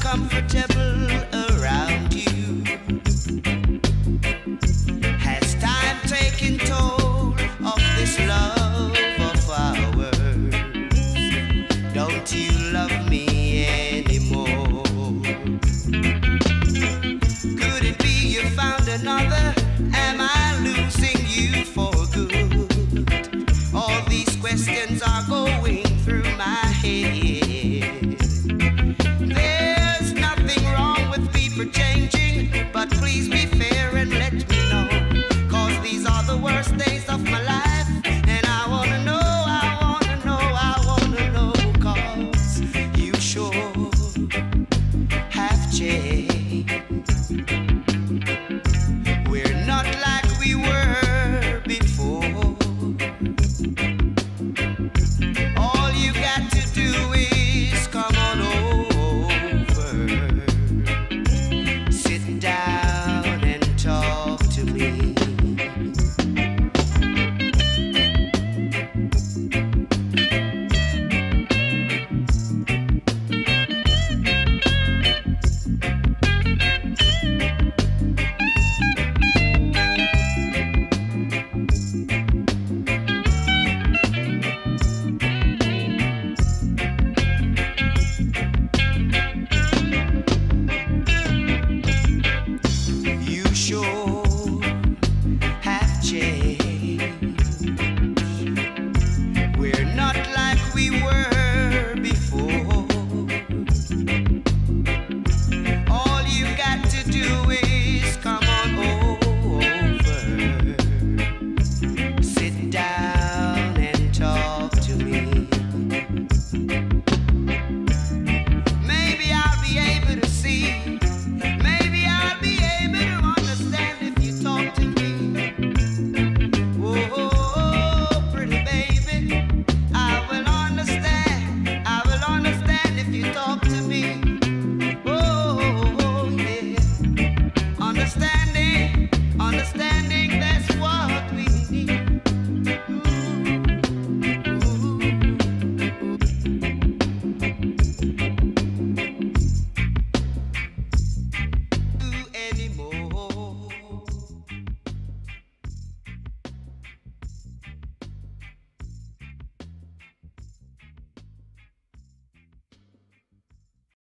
Comfortable.